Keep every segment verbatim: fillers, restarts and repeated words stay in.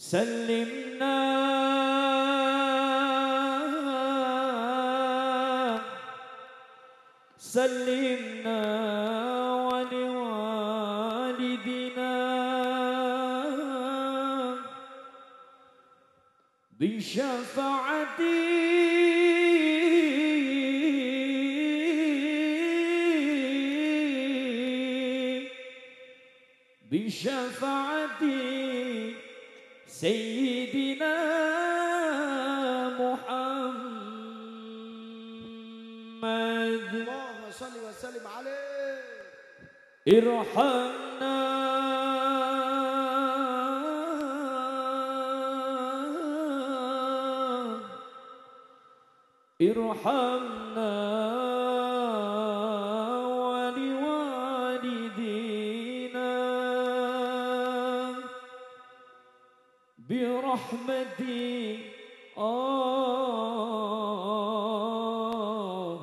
سلمنا سلمنا ولوالدنا بشفاعتي بشفاعة سيدنا محمد اللهم صل وسلم عليه. ارحمنا ارحمنا برحمتي آه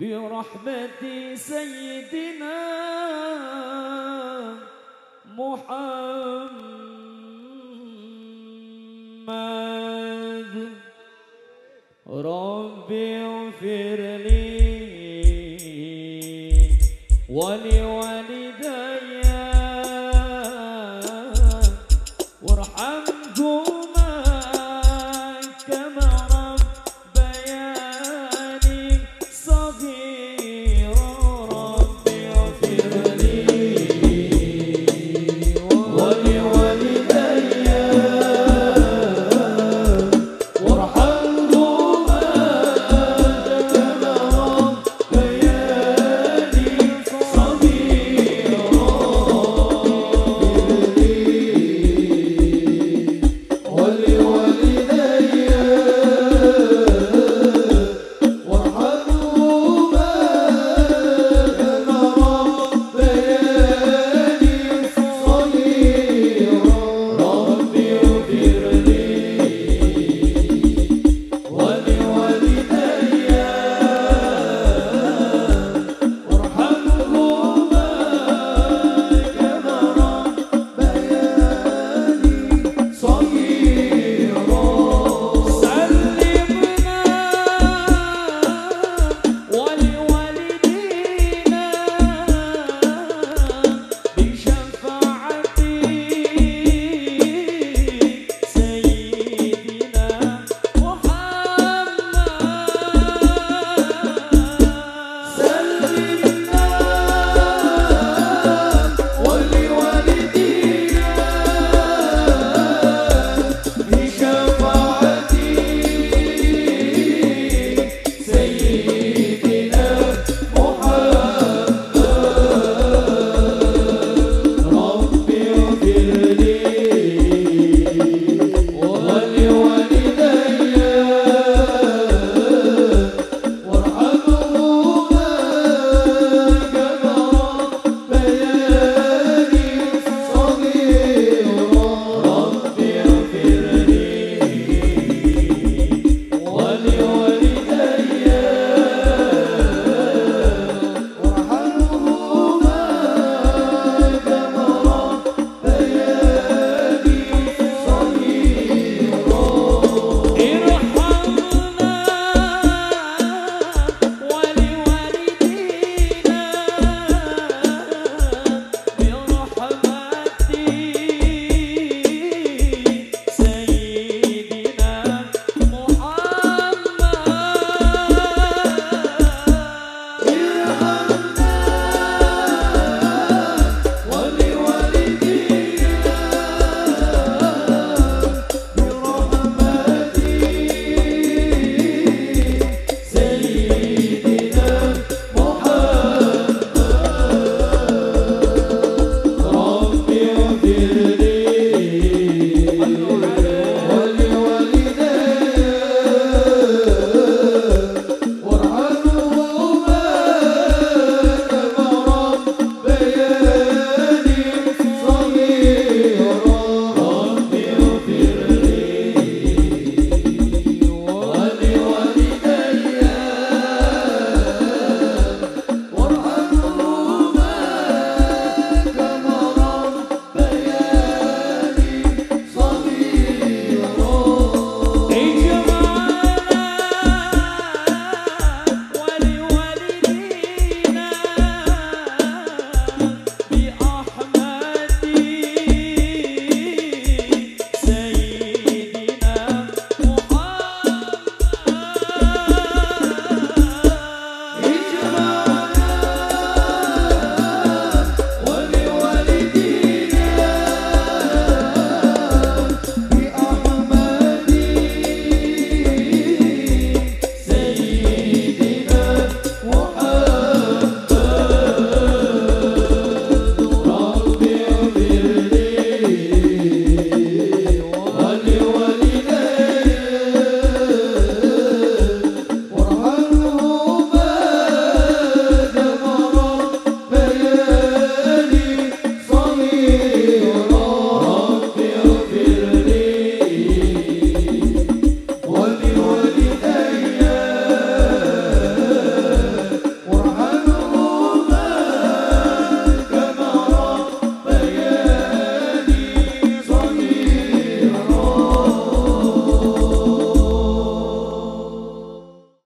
برحمتي سيدنا محمد. ربي اغفر لي ولوالدي وارحمني